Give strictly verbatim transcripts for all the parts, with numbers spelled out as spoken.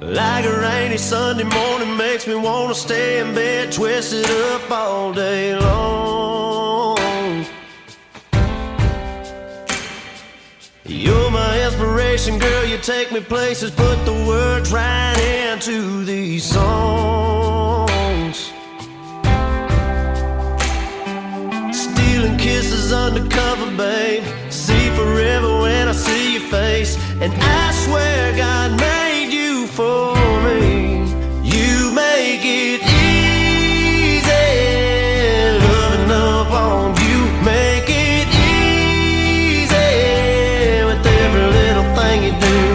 Like a rainy Sunday morning makes me wanna stay in bed, twisted up all day long. You're my inspiration, girl, you take me places, put the words right into these songs. Stealing kisses undercover, babe, see forever when I see your face, and I swear God made for me. You make it easy, loving up on you, make it easy with every little thing you do.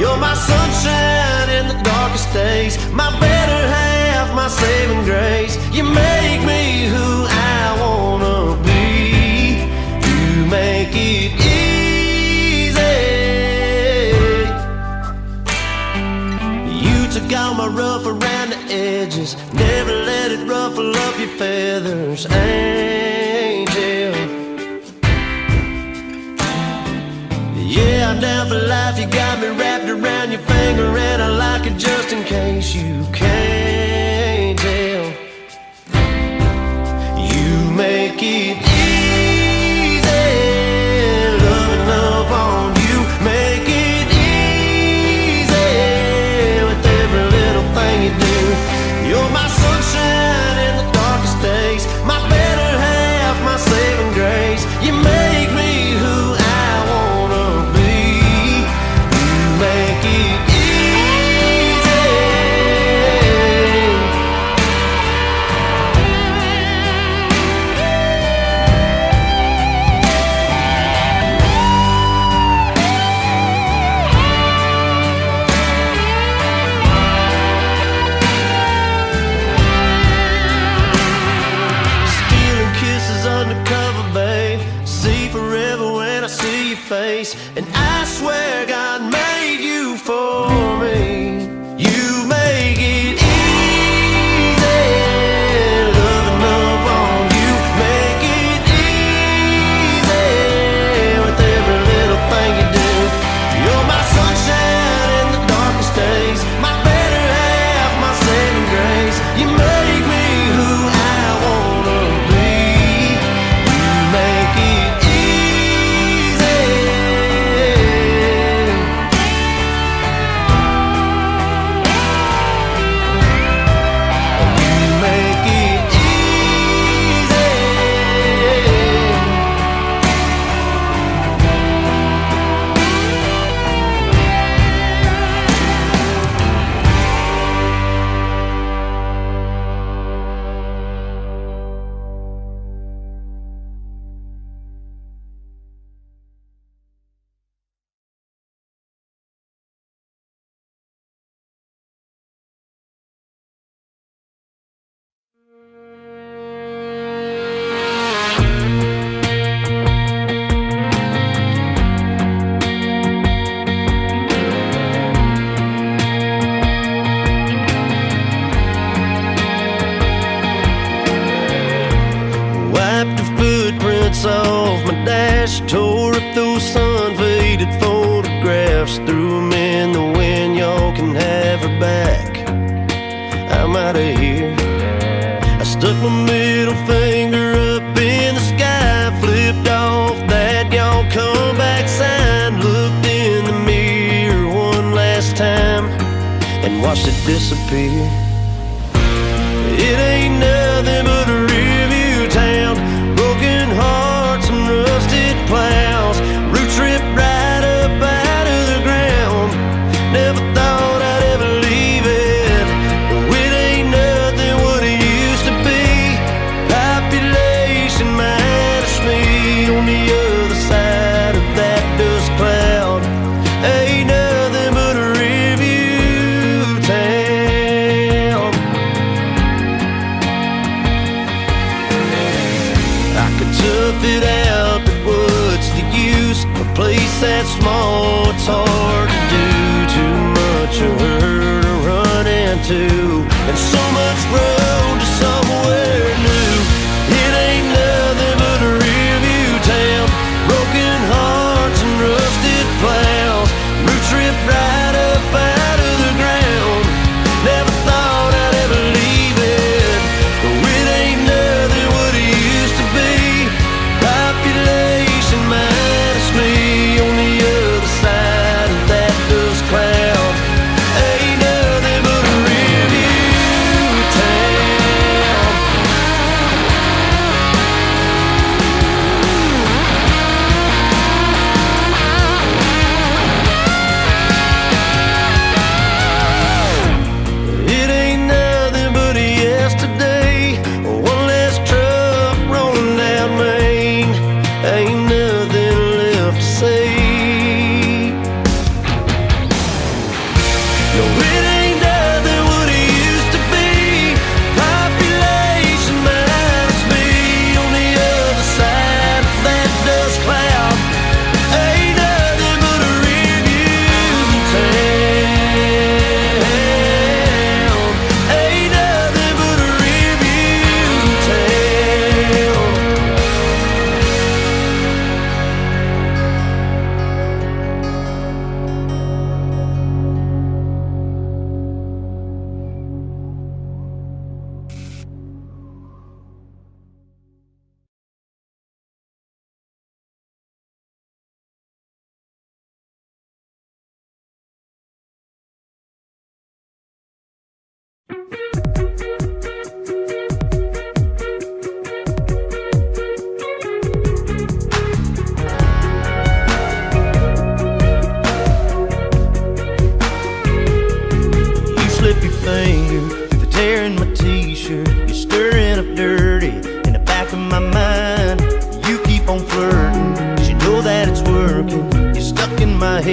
You're my sunshine in the darkest days, my better half, my saving grace. You make me who I wanna be. You make it easy. Got my rough around the edges, never let it ruffle up your feathers, angel. Yeah, I'm down for life, you got me wrapped around your finger, and I like it just in case you can't tell. You make it easy, loving up on you, make it you do. You're my sunshine in the darkest days, my better half, my saving grace. You make me who I wanna be. You make it face, and I swear God made you for me. You make it easy, loving up on you, make it easy with every little thing you do. You're my sunshine in the darkest days, my better half, my saving grace. You make me who I wanna be. You make it easy. Trip right up out of the ground.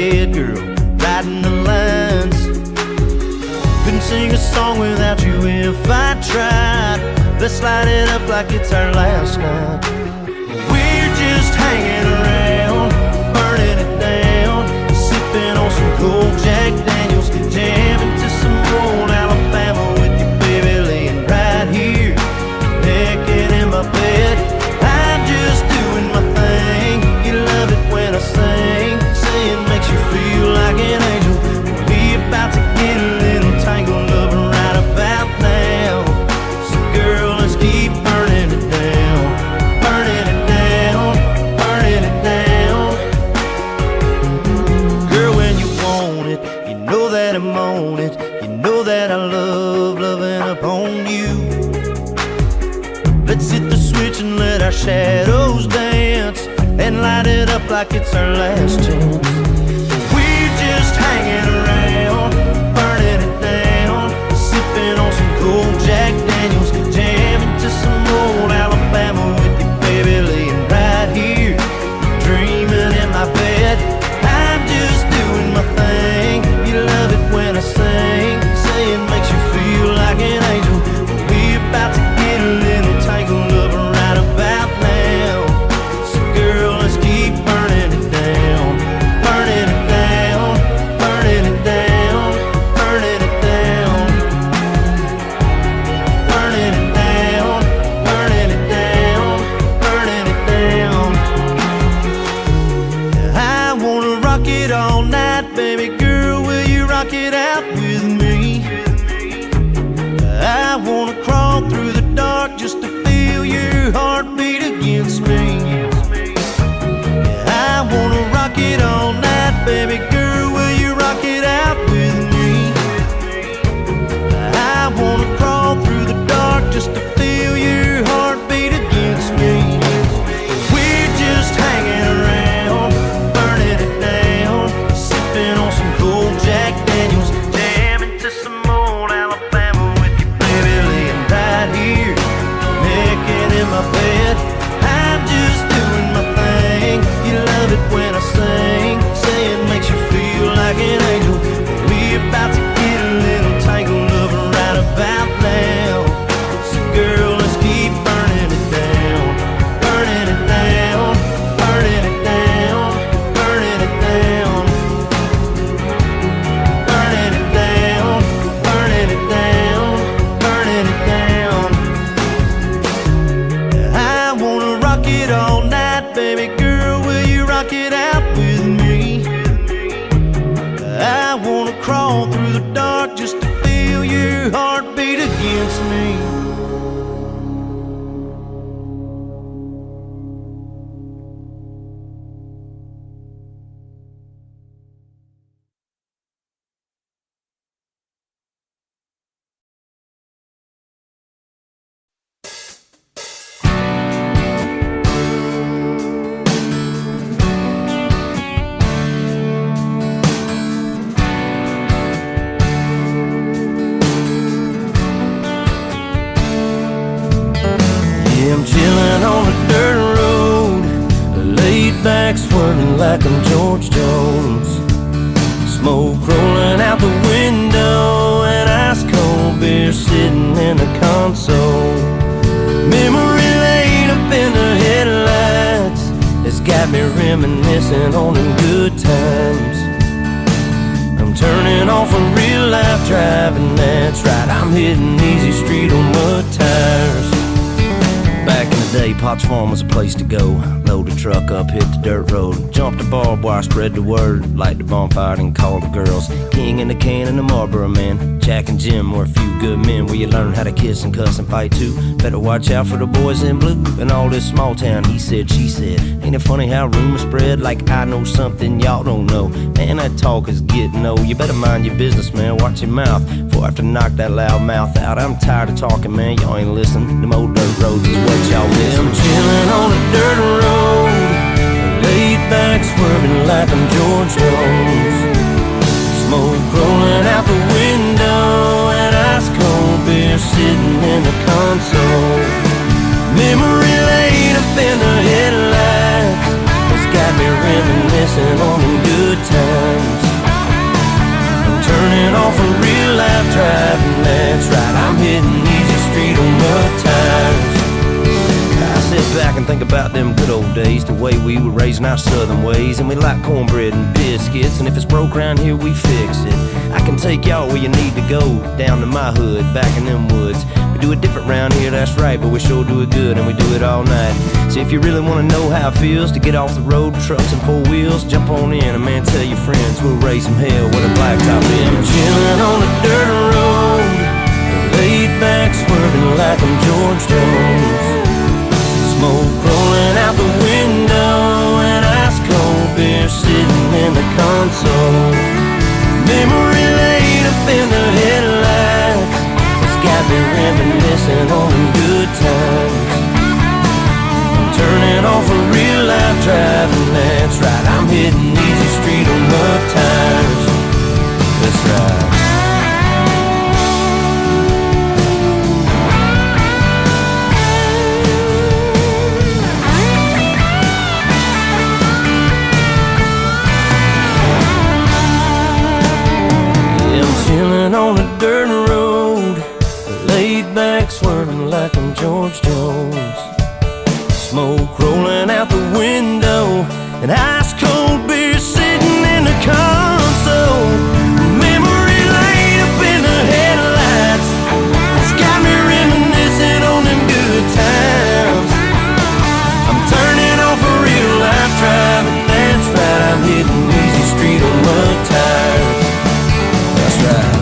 redhead girl riding the lines. Couldn't sing a song without you if I tried. Let's light it up like it's our last night. We're just hanging around, burning it down, sipping on some cold Jack Daniels, jamming to some old Alabama with your baby laying right here, naked in my bed. I'm just doing my thing. You love it when I sing, saying makes you feel like an angel. We about to get a little tangled up right about now. So girl, let's keep burning it down, burning it down, burning it down. Girl, when you want it, you know that I'm on it. You know that I love loving upon you. Let's hit the switch and let our shadows dance, and light it up like it's our last chance. We're just hanging around, burning it down, sipping on some cold Jack Daniels, jamming to some old Alabama with your baby laying right here, dreaming in my bed. I'm just doing my thing. You love it when I sing, saying makes you feel like an angel. We're about to get a little tangled up right about now. Swerving like I'm George Jones, smoke rolling out the window, and ice cold beer sitting in the console. Memory laid up in the headlights, it's got me reminiscing on them good times. I'm turning off a real life driving, that's right, I'm hitting easy street on mud tires. Back in the day, Potts Farm was a place to go. Load the truck up, hit the dirt road, jump the barbed wire, spread the word, light the bonfire and call the girls. King in the can and the Marlboro man, Jack and Jim were a few good men where you learn how to kiss and cuss and fight too. Better watch out for the boys in blue and all this small town, he said, she said. Ain't it funny how rumors spread like I know something y'all don't know? Man, that talk is getting old. You better mind your business, man, watch your mouth, before I have to knock that loud mouth out. I'm tired of talking, man, y'all ain't listening. Them old dirt roads is what y'all miss. I'm chilling on a dirt road, laid back swerving like I'm George Jones, smoke rolling out the window, and ice cold beer sitting in the console. Memory laid up in the headlights, it's got me reminiscing on them good good times. I'm turning off a real life driving, that's right, I'm hitting easy street on mud tires. I sit back and think about them good old days, the way we were raised in our southern ways. And we like cornbread and biscuits, and if it's broke round here we fix it. I can take y'all where you need to go, down to my hood, back in them woods. Do it different round here, that's right, but we sure do it good and we do it all night. So if you really want to know how it feels to get off the road, trucks and four wheels, jump on in and man, tell your friends we'll raise some hell with a blacktop in. I'm chilling on the dirt road, laid back swerving like I'm George Jones. Smoke rolling out the window and ice cold beer sitting in the console. Memory laid up in the headlights, got me reminiscing on the good times. I'm turning off a real life driving, that's right, I'm hitting easy street on mud tires. That's right. Yeah, I'm chilling on a dirt road, laid back swerving like I'm George Jones. Smoke rolling out the window and ice cold beer sitting in the console. Memory laid up in the headlights, it's got me reminiscing on them good times. I'm turning off a real life driving, that's right, I'm hitting easy street on mud tires. That's right.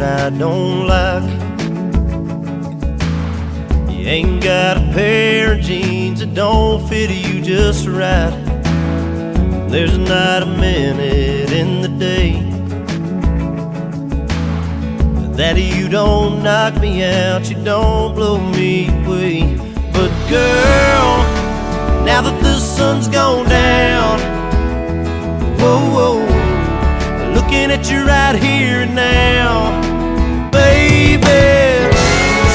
I don't like. You ain't got a pair of jeans that don't fit you just right. There's not a minute in the day that you don't knock me out, you don't blow me away. But girl, now that the sun's gone down, whoa, whoa, looking at you right here and now. Baby,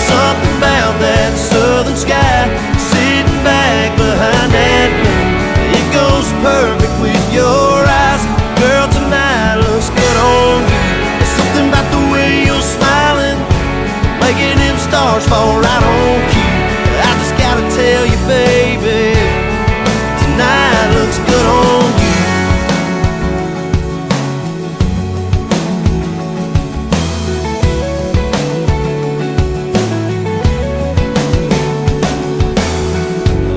something about that southern sky, sitting back behind that wind, it goes perfect with your eyes. Girl, tonight looks good on you. There's something about the way you're smiling, making them stars fall right on cue. I just gotta tell you, baby, tonight looks good on you.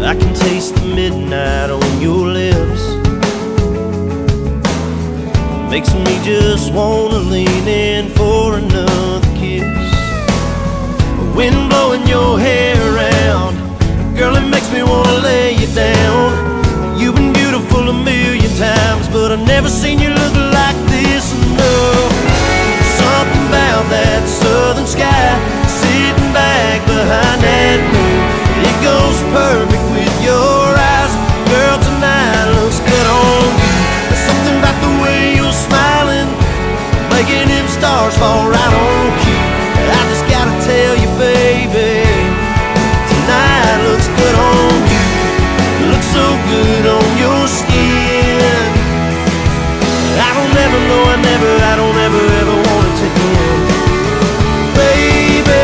I can taste the midnight on your lips, makes me just wanna lean in for another kiss. The wind blowing your hair around, girl, it makes me wanna lay you down. You've been beautiful a million times, but I've never seen you look like this. No, something about that southern sky, sitting back behind that moon, it goes perfect with your eyes. Girl, tonight looks good on you. There's something about the way you're smiling, making them stars fall right on cue. I just gotta tell you, baby, tonight looks good on you. It looks so good on your skin, I don't ever know, I never, I don't ever, ever wanna take you in. Baby,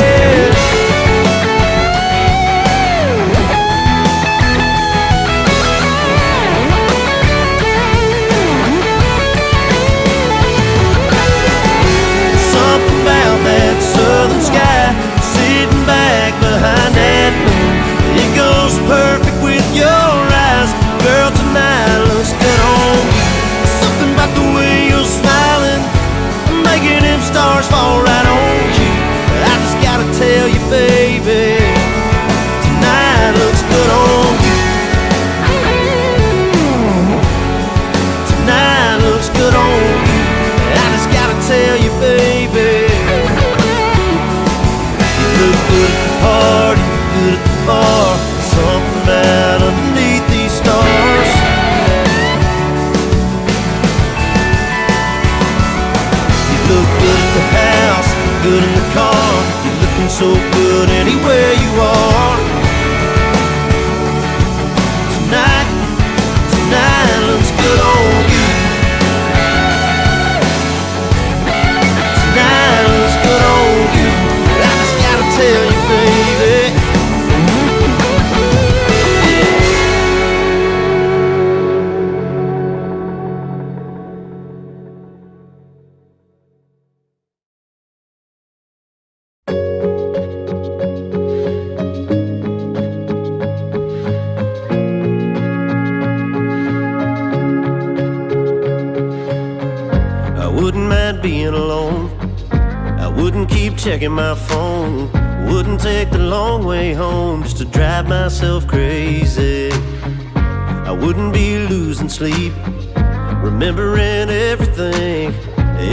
southern sky, sitting back behind that moon, it goes perfect with your eyes. Girl, tonight looks good on you. There's something about the way you're smiling, stars fall right on you. But I just gotta tell you, baby, tonight looks good on you. Tonight looks good on you. I just gotta tell you, baby, you look good at the party, good at the bar. Something out underneath these stars. You look good at the house, good in the car. You're looking so good anywhere you are. Tonight, tonight looks good on you. Tonight looks good on you. I just gotta tell you, baby. Checking my phone, wouldn't take the long way home just to drive myself crazy. I wouldn't be losing sleep, remembering everything,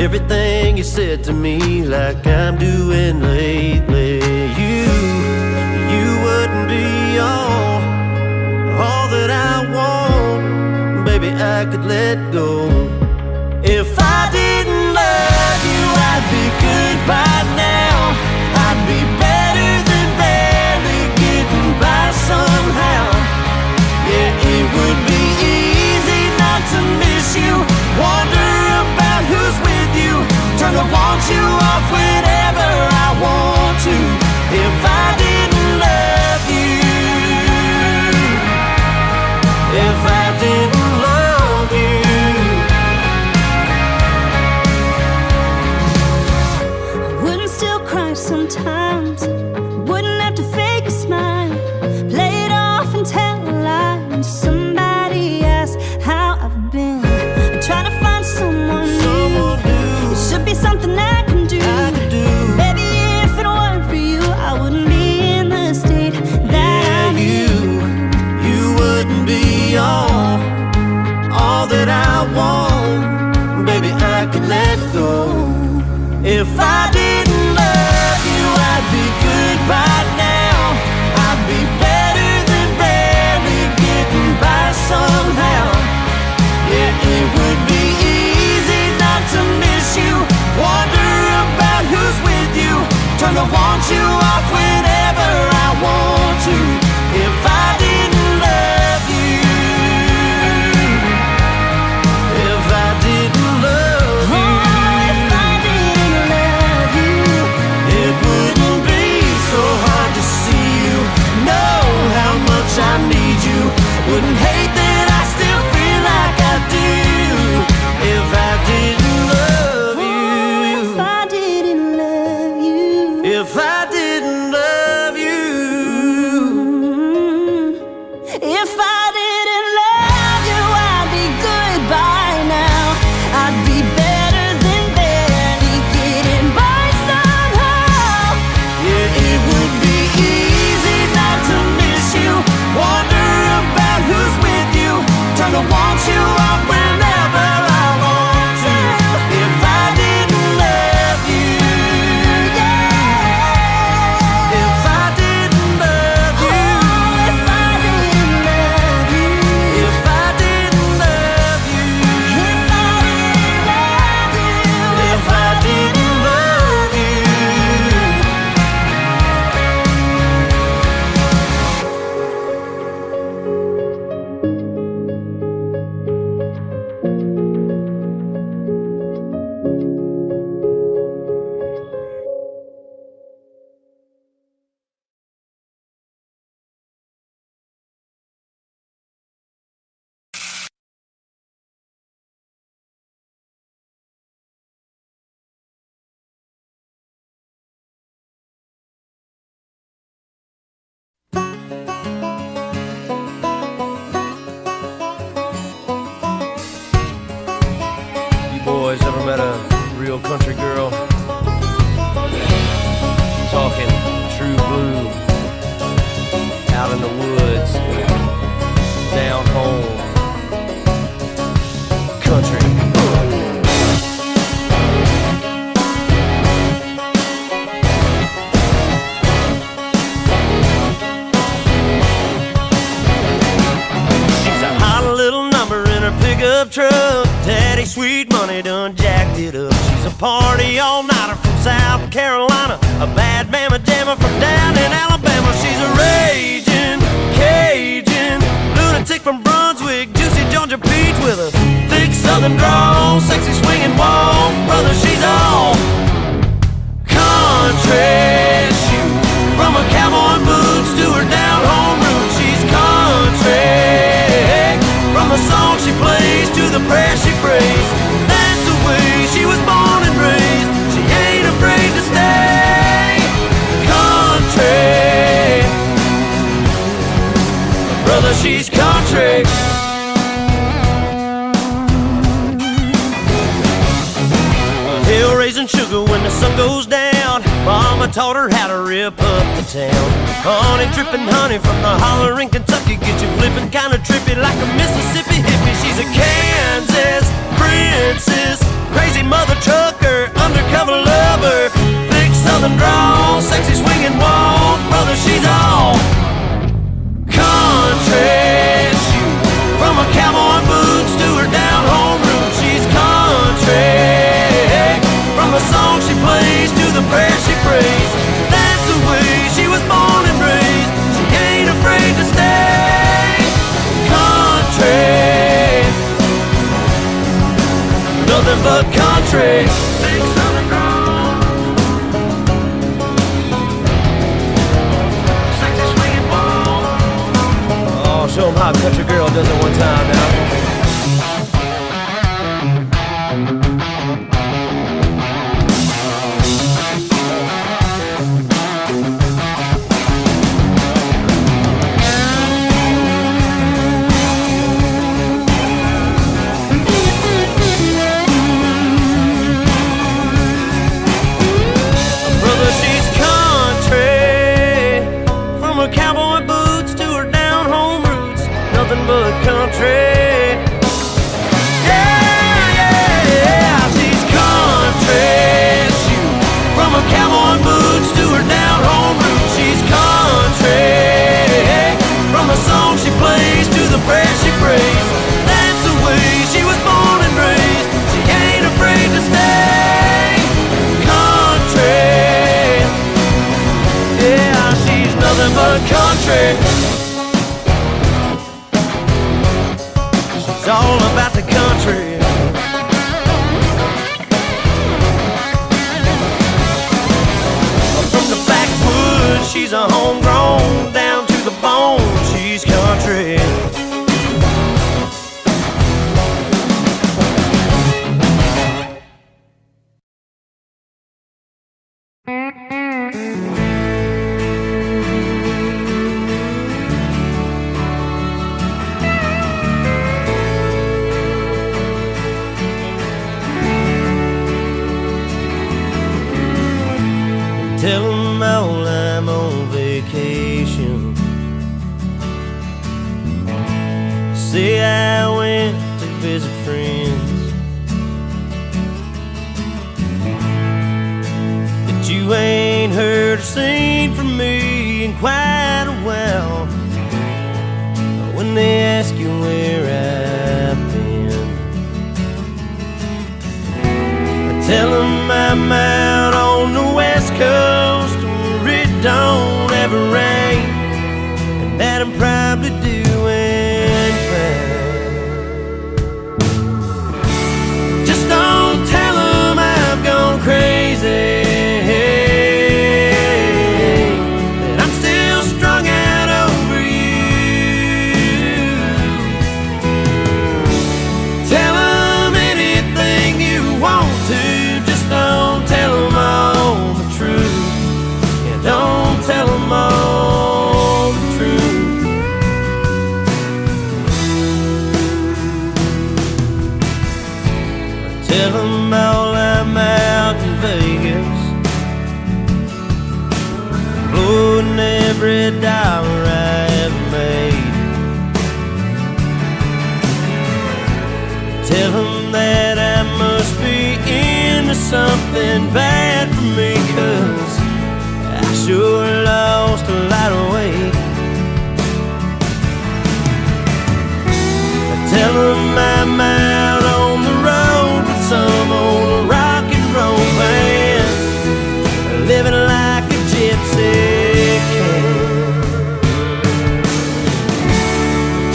everything you said to me, like I'm doing lately. You, you wouldn't be all, all that I want. Baby, I could let go. If I didn't love you, I'd be goodbye now. I'd be better than barely getting by somehow. Yeah, it would be easy not to miss you. Wonder about who's with you. Turn the want you off whenever I want to. If I didn't love you, if I didn't love you. Sometimes wouldn't have to fake a smile, play it off and tell a lie when somebody asks how I've been. I'm trying to find someone new. It should be something I can do. Baby, if it weren't for you, I wouldn't be in the state that I'm in. You, you wouldn't be all, all that I want. Baby, I could let go. If I didn't love you, I'd be goodbye now. I'd be better than barely getting by somehow. Yeah, it would be easy not to miss you. Wonder about who's with you. Turn the want you off whenever I want to. If I didn't love you, if I didn't love you. I need you. Wouldn't hate that I still feel like I do. If I didn't love you. walking true blue out in the woods down home country. Truck. Daddy sweet money done jacked it up. She's a party all-nighter from South Carolina, a bad mama jammer from down in Alabama. She's a raging Cajun lunatic from Brunswick, juicy Georgia peach with a thick southern drawl, sexy swinging wall. Brother, she's all country. She, from her cowboy boots to her down-home roots, she's country. From the song she plays to the prayer she prays, that's the way she was born and raised. She ain't afraid to stay country. Brother, she's country. Hell raising sugar when the sun goes down. Mama taught her how to rip up the town. Honey dripping honey from the holler in Kentucky, get you flipping kinda trippy like a Mississippi hippie. She's a Kansas princess, crazy mother trucker, undercover lover, thick southern drawl, sexy swinging wall. Brother, she's all country. She, from her cowboy boots to her down home roots, she's country. From the song she plays to the prayer she prays, that's the way she was born and raised. She ain't afraid to stay country. Nothing but country. Oh, show 'em how country girl does it one time now. Tell 'em every dollar I have made. Tell him that I must be into something bad for me, 'cause I sure lost a lot of weight. Tell him I'm out on the road with some old rock and roll band, living like a gypsy can.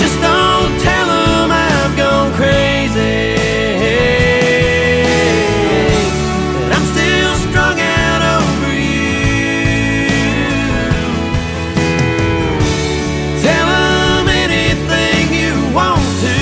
Just don't tell him I've gone crazy, and I'm still strung out over you. Tell him anything you want to,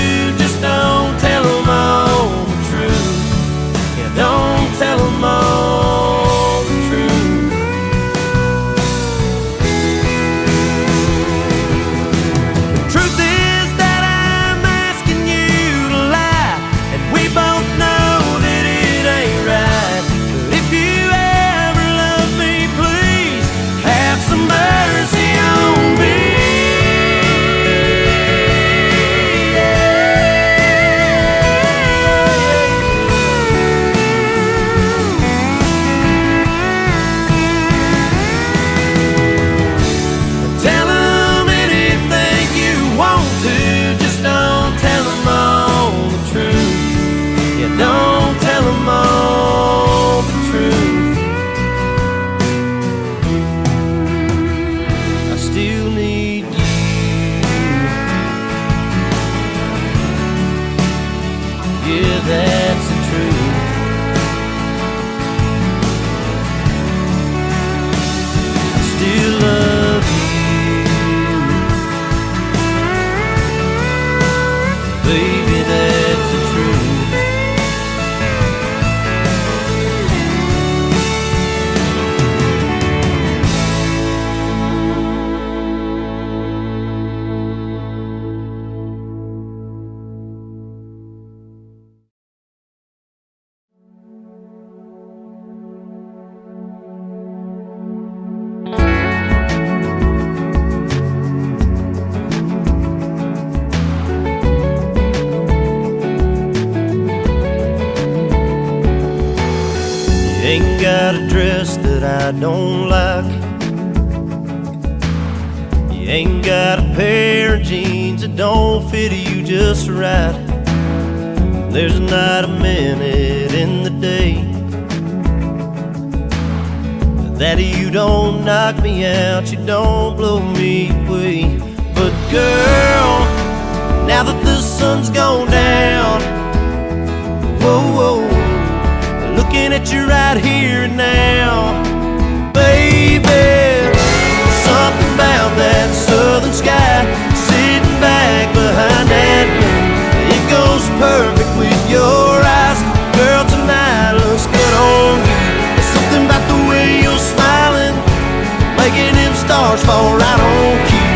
I don't like. You ain't got a pair of jeans that don't fit you just right. There's not a minute in the day that you don't knock me out, you don't blow me away. But girl, now that the sun's gone down, whoa, whoa, looking at you right here and now. Baby, something about that southern sky, sitting back behind that wind, it goes perfect with your eyes. Girl, tonight looks good on you. There's something about the way you're smiling, making them stars fall right on cue.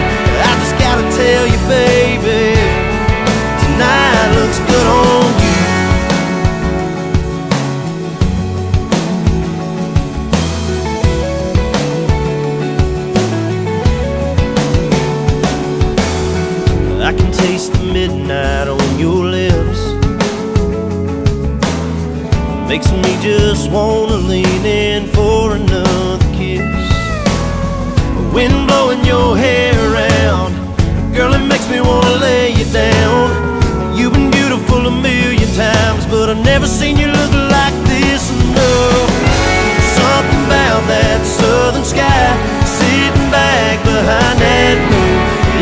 I just gotta tell you, baby, tonight looks good on you. I can taste the midnight on your lips, makes me just wanna lean in for another kiss. Wind blowing your hair around, girl, it makes me wanna lay you down. You've been beautiful a million times, but I've never seen you look like this. No, something about that southern sky, sitting back behind that moon,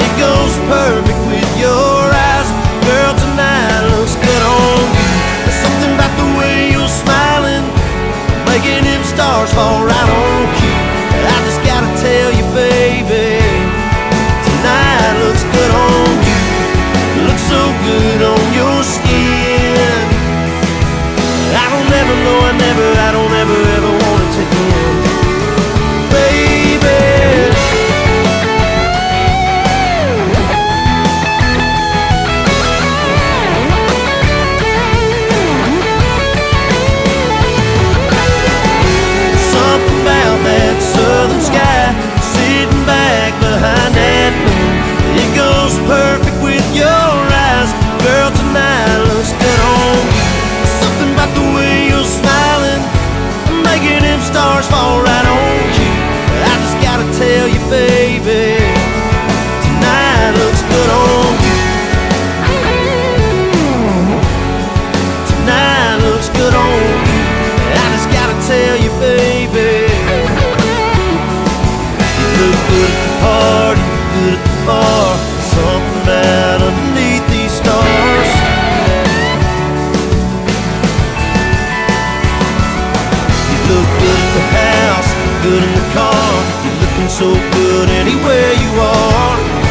it goes perfect with your eyes. Girl, tonight looks good on you. There's something about the way you're smiling, making them stars fall right on cue. I just gotta tell you, baby, tonight looks good on you. You look so good on your skin, I don't ever know, I never, I don't ever, ever want it to end. About that stars fall right on you. But I just gotta tell you, baby, tonight looks good on you. Tonight looks good on you. I just gotta tell you, baby, you look good at the party, good at the bar. Something out underneath these stars. You look good at the house, good in the car. You're looking so good anywhere you are.